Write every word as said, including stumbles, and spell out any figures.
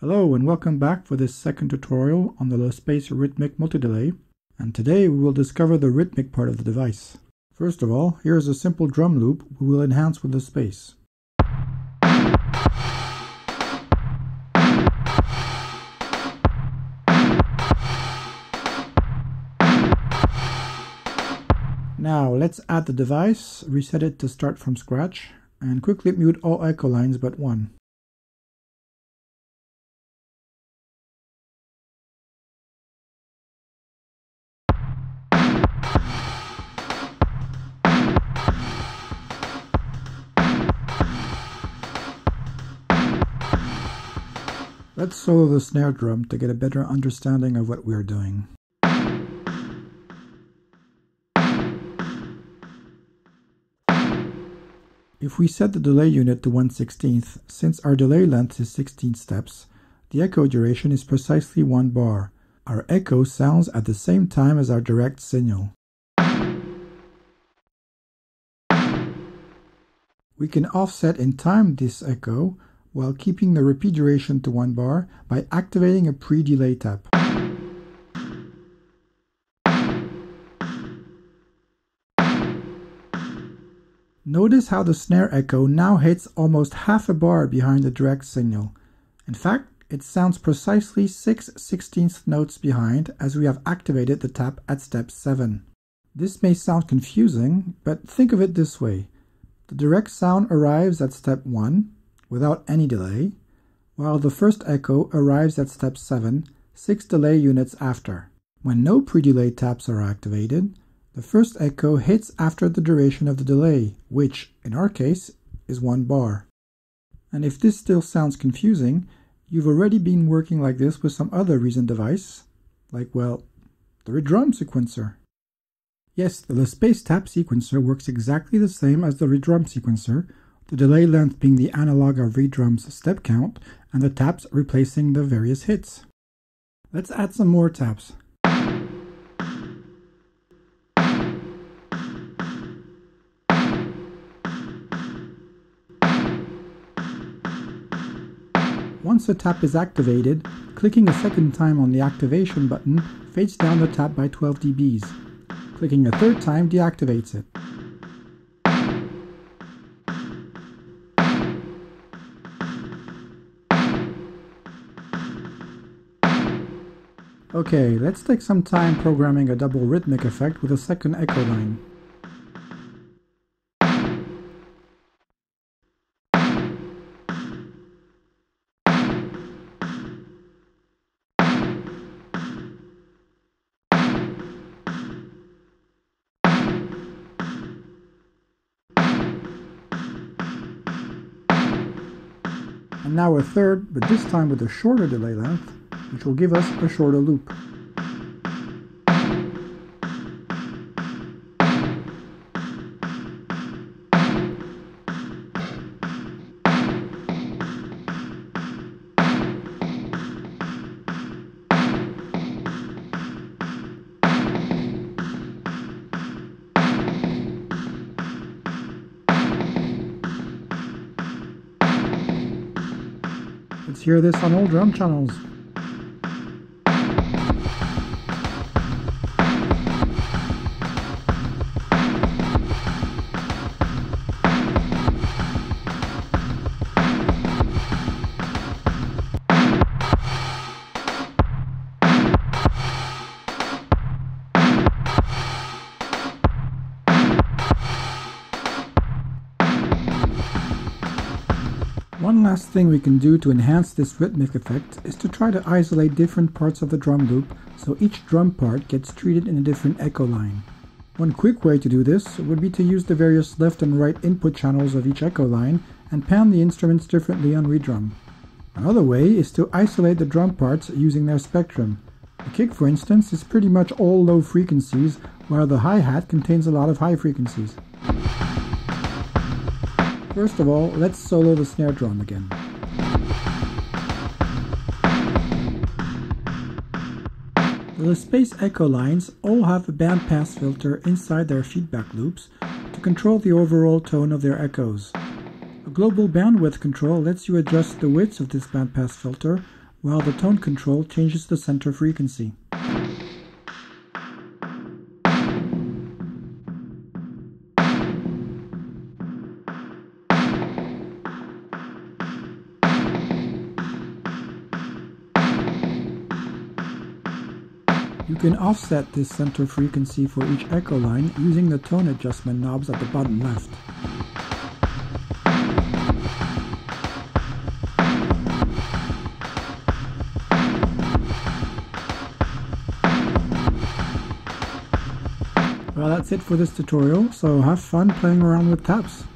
Hello and welcome back for this second tutorial on the LeSpace Rhythmic Multi-Delay, and today we will discover the rhythmic part of the device. First of all, here is a simple drum loop we will enhance with LeSpace. Now let's add the device, reset it to start from scratch, and quickly mute all echo lines but one. Let's solo the snare drum to get a better understanding of what we are doing. If we set the delay unit to one sixteenth, since our delay length is sixteen steps, the echo duration is precisely one bar. Our echo sounds at the same time as our direct signal. We can offset in time this echo while keeping the repeat duration to one bar by activating a pre-delay tap. Notice how the snare echo now hits almost half a bar behind the direct signal. In fact, it sounds precisely six sixteenth notes behind, as we have activated the tap at step seven. This may sound confusing, but think of it this way. The direct sound arrives at step one, without any delay, while the first echo arrives at step seven, six delay units after. When no pre-delay taps are activated, the first echo hits after the duration of the delay, which, in our case, is one bar. And if this still sounds confusing, you've already been working like this with some other recent device, like, well, the Redrum sequencer. Yes, the LeSpace tap sequencer works exactly the same as the Redrum sequencer, the delay length being the analog of Redrum's step count, and the taps replacing the various hits. Let's add some more taps. Once a tap is activated, clicking a second time on the activation button fades down the tap by twelve decibels. Clicking a third time deactivates it. Okay, let's take some time programming a double rhythmic effect with a second echo line. And now a third, but this time with a shorter delay length, which will give us a shorter loop. Let's hear this on all drum channels. One last thing we can do to enhance this rhythmic effect is to try to isolate different parts of the drum loop so each drum part gets treated in a different echo line. One quick way to do this would be to use the various left and right input channels of each echo line and pan the instruments differently on Redrum. Another way is to isolate the drum parts using their spectrum. The kick, for instance, is pretty much all low frequencies, while the hi-hat contains a lot of high frequencies. First of all, let's solo the snare drum again. The LeSpace echo lines all have a bandpass filter inside their feedback loops to control the overall tone of their echoes. A global bandwidth control lets you adjust the width of this bandpass filter while the tone control changes the center frequency. You can offset this center frequency for each echo line using the tone adjustment knobs at the bottom left. Well, that's it for this tutorial, so have fun playing around with taps.